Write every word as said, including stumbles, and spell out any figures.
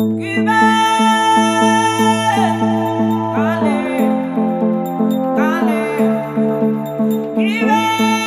Give it!